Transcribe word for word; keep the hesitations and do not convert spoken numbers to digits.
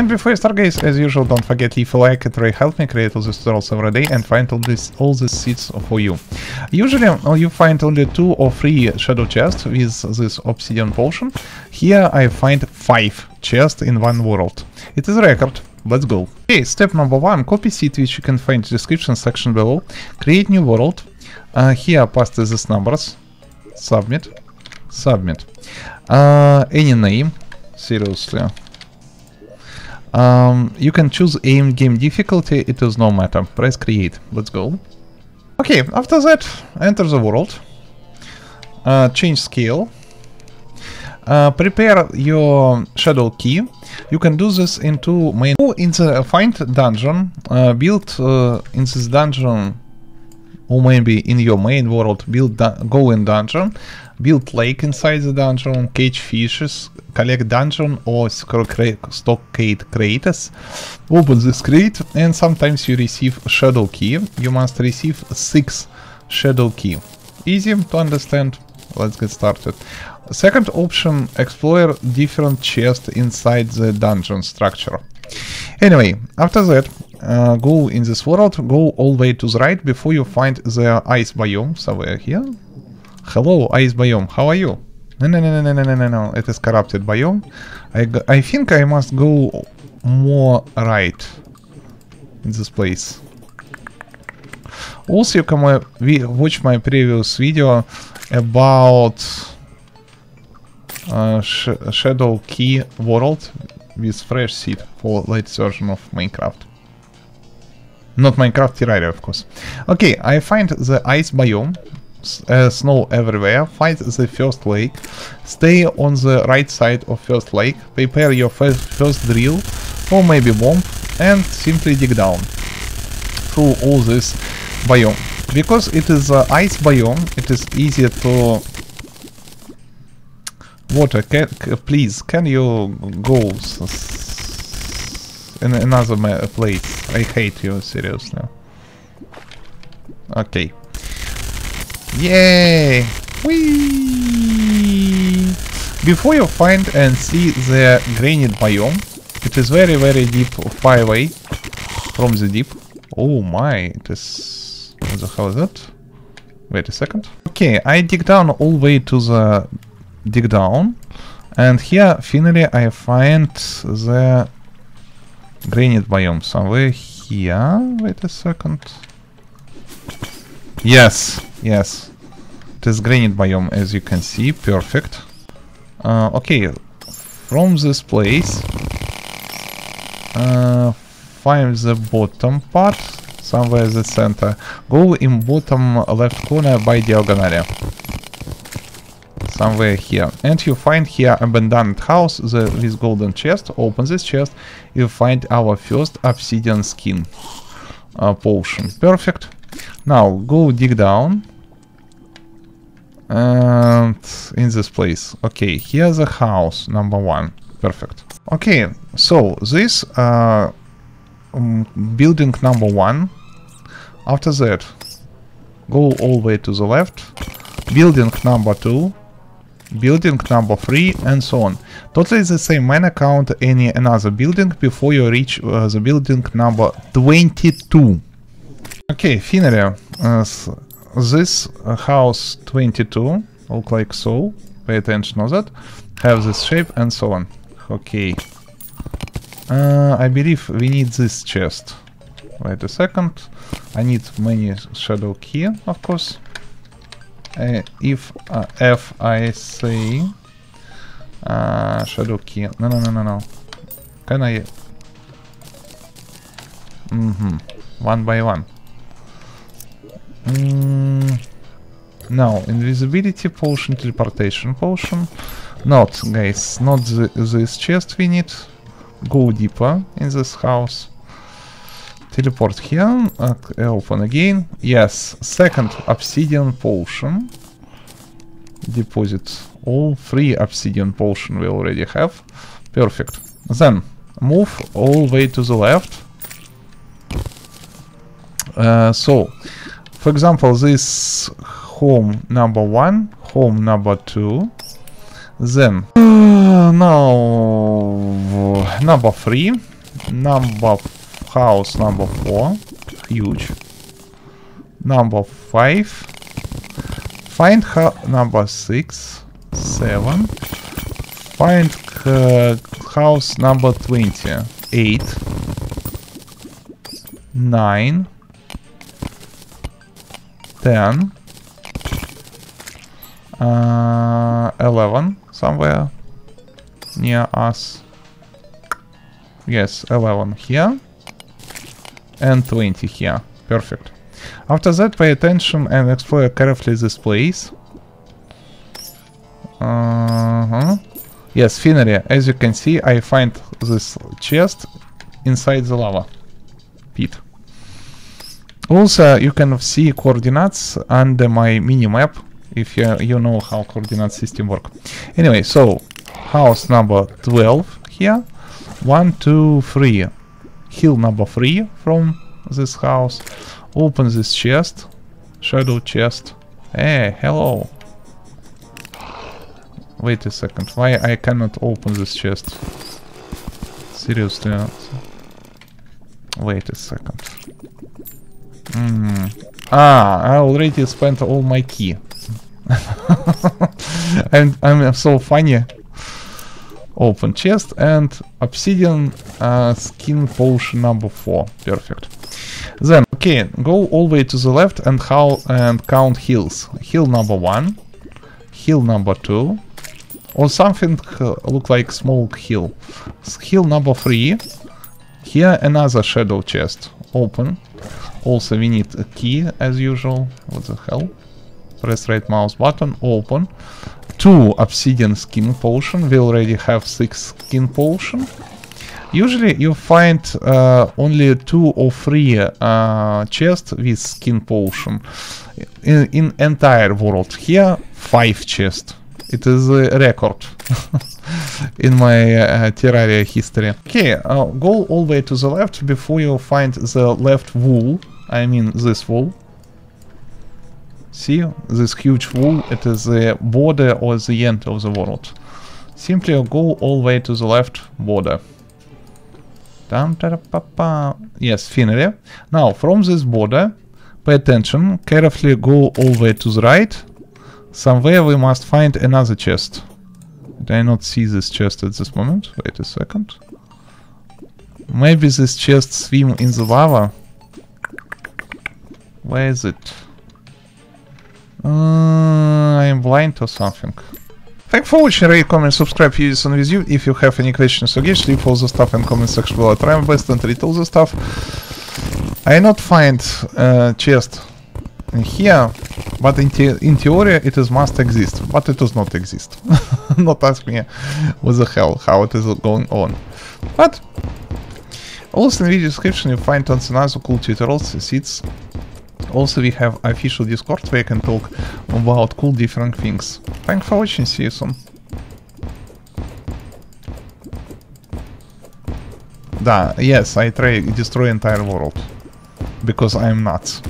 And before you start, guys, as usual, don't forget, leave a like, it really helps me create all these tutorials every day and find all these all these seeds for you. Usually you find only two or three shadow chests with this obsidian potion. Here I find five chests in one world. It is a record. Let's go. Okay, step number one, copy seed, which you can find in the description section below. Create new world. Uh, here paste these numbers. Submit. Submit. Uh, any name. Seriously. Um, you can choose aim game difficulty, it does not matter. Press create. Let's go. Okay, after that, enter the world. Uh, change scale. Uh, prepare your shadow key. You can do this in two main. Go in the find dungeon. Uh, build uh, in this dungeon, or maybe in your main world, build go in dungeon. Build lake inside the dungeon, catch fishes, collect dungeon or stockade craters, open this crate, and sometimes you receive shadow key. You must receive six shadow key. Easy to understand. Let's get started. Second option, explore different chests inside the dungeon structure. Anyway, after that, uh, go in this world, go all the way to the right before you find the ice biome, somewhere here. Hello, ice biome, how are you? No, no, no, no, no, no, no, no, it is corrupted biome. I, I think I must go more right in this place. Also, you can watch my previous video about uh, sh shadow key world with fresh seed for late version of Minecraft. Not Minecraft, Terraria, of course. Okay, I find the ice biome. Uh, snow everywhere, find the first lake, stay on the right side of first lake, prepare your first, first drill, or maybe bomb, and simply dig down through all this biome. Because it is uh, ice biome, it is easy to... Water, can, please, can you go in another place? I hate you, seriously. Okay. Yay! Whee! Before you find and see the granite biome, it is very very deep, far away from the deep. Oh my, it is... What the hell is that? Wait a second. Okay, I dig down all the way to the dig down, and here finally I find the granite biome somewhere here. Wait a second. Yes, yes, it is granite biome, as you can see, perfect. Uh, okay, from this place, uh, find the bottom part, somewhere in the center. Go in bottom left corner by diagonal, somewhere here. And you find here abandoned house the, with golden chest. Open this chest, you find our first obsidian skin uh, potion, perfect. Now go dig down and in this place. Okay, here's a house number one. Perfect. Okay, so this uh, building number one. After that, go all the way to the left. Building number two. Building number three, and so on. Totally the same manner. Count any another building before you reach uh, the building number twenty-two. Okay, finally, uh, this uh, house twenty-two, look like so, pay attention on that, have this shape and so on. Okay, uh, I believe we need this chest. Wait a second, I need many shadow key, of course. Uh, if uh, F I say uh, shadow key, no, no, no, no, no, can I? Mm-hmm, one by one. Mm, no, invisibility potion, teleportation potion. Not, guys, not the, this chest we need. Go deeper in this house. Teleport here, uh, open again. Yes, second obsidian potion. Deposit all three obsidian potion we already have. Perfect. Then, move all the way to the left. Uh, so... For example, this home number one, home number two, then uh, now number three, number house number four, huge. Number five, find house number six, seven. Find uh, house number twenty, eight, nine, ten, uh, eleven. Somewhere near us. Yes, eleven here and twenty here. Perfect. After that, pay attention and explore carefully this place. Uh-huh. Yes, Finery. As you can see, I find this chest inside the lava pit. Also, you can see coordinates under my mini-map, if you, you know how coordinate system work. Anyway, so house number twelve here. one, two, three. Hill number three from this house. Open this chest. Shadow chest. Hey, hello. Wait a second. Why I cannot open this chest? Seriously. Wait a second. Mm. Ah, I already spent all my key. And I'm so funny. Open chest and obsidian uh, skin potion number four. Perfect. Then okay, go all the way to the left and how and count hills. Hill number one, hill number two, or something uh, look like small hill. Hill number three. Here another shadow chest. Open. Also we need a key as usual. What the hell? Press right mouse button, open. Two obsidian skin potion. We already have six skin potion. Usually you find uh, only two or three uh, chests with skin potion in, in entire world. Here five chests. It is a record in my uh, Terraria history. Okay, uh, go all the way to the left before you find the left wall. I mean this wall. See, this huge wall, it is the border or the end of the world. Simply go all the way to the left border. Yes, Finery. Now, from this border, pay attention, carefully go all the way to the right. Somewhere we must find another chest. Did I not see this chest at this moment? Wait a second. Maybe this chest swim in the lava? Where is it? Uh, I am blind or something. Thank you for watching, rate, comment, subscribe, use on with you. If you have any questions or gifts, leave all the stuff in comment section below. I try my best and read all the stuff. I not find uh, chest in here, but in, the in theory it is must exist, but it does not exist. Not ask me what the hell, how it is going on. But also in the description you find tons of other cool tutorials, seeds. Also, we have official Discord where you can talk about cool different things. Thanks for watching, see you soon. Da, yes, I try destroy entire world. Because I'm nuts.